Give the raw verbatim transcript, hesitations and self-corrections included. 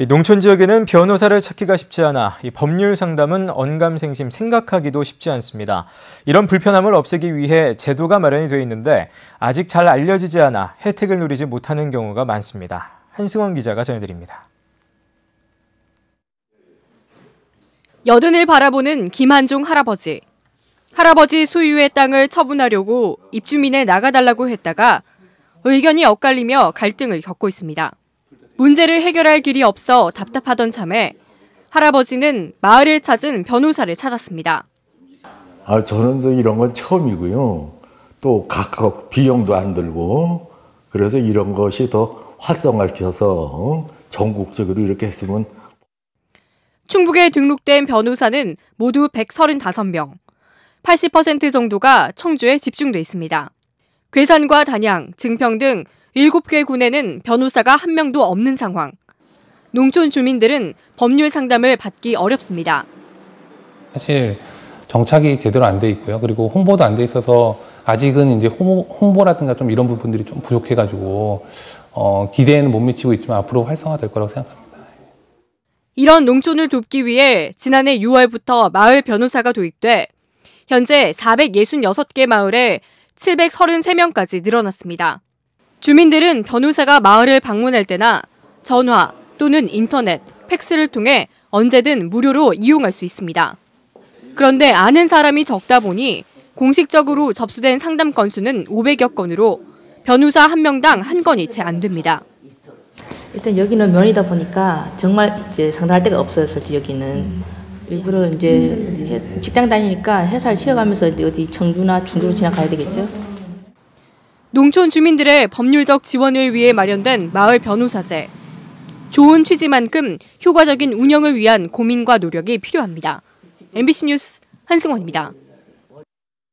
이 농촌 지역에는 변호사를 찾기가 쉽지 않아 이 법률 상담은 언감생심 생각하기도 쉽지 않습니다. 이런 불편함을 없애기 위해 제도가 마련이 돼 있는데 아직 잘 알려지지 않아 혜택을 누리지 못하는 경우가 많습니다. 한승원 기자가 전해드립니다. 여든을 바라보는 김한종 할아버지. 할아버지 소유의 땅을 처분하려고 입주민에 나가달라고 했다가 의견이 엇갈리며 갈등을 겪고 있습니다. 문제를 해결할 길이 없어 답답하던 참에 할아버지는 마을을 찾은 변호사를 찾았습니다. 아, 저는 이런 건 처음이고요. 또 각각 비용도 안 들고 그래서 이런 것이 더 활성화시켜서 전국적으로 이렇게 했으면. 충북에 등록된 변호사는 모두 백삼십오 명. 팔십 퍼센트 정도가 청주에 집중돼 있습니다. 괴산과 단양, 증평 등 일곱 개 군에는 변호사가 한 명도 없는 상황. 농촌 주민들은 법률 상담을 받기 어렵습니다. 사실 정착이 제대로 안 돼 있고요. 그리고 홍보도 안 돼 있어서 아직은 이제 홍보라든가 좀 이런 부분들이 좀 부족해가지고 어, 기대에는 못 미치고 있지만 앞으로 활성화될 거라고 생각합니다. 이런 농촌을 돕기 위해 지난해 유월부터 마을 변호사가 도입돼 현재 사백육십육 개 마을에 칠백삼십삼 명까지 늘어났습니다. 주민들은 변호사가 마을을 방문할 때나 전화 또는 인터넷, 팩스를 통해 언제든 무료로 이용할 수 있습니다. 그런데 아는 사람이 적다 보니 공식적으로 접수된 상담 건수는 오백여 건으로 변호사 한 명당 한 건이 채 안 됩니다. 일단 여기는 면이다 보니까 정말 이제 상담할 데가 없어요. 솔직히 여기는 일부러 이제 직장 다니니까 회사를 쉬어가면서 어디 청주나 중주로 지나가야 되겠죠. 농촌 주민들의 법률적 지원을 위해 마련된 마을 변호사제. 좋은 취지만큼 효과적인 운영을 위한 고민과 노력이 필요합니다. 엠비씨 뉴스 한승원입니다.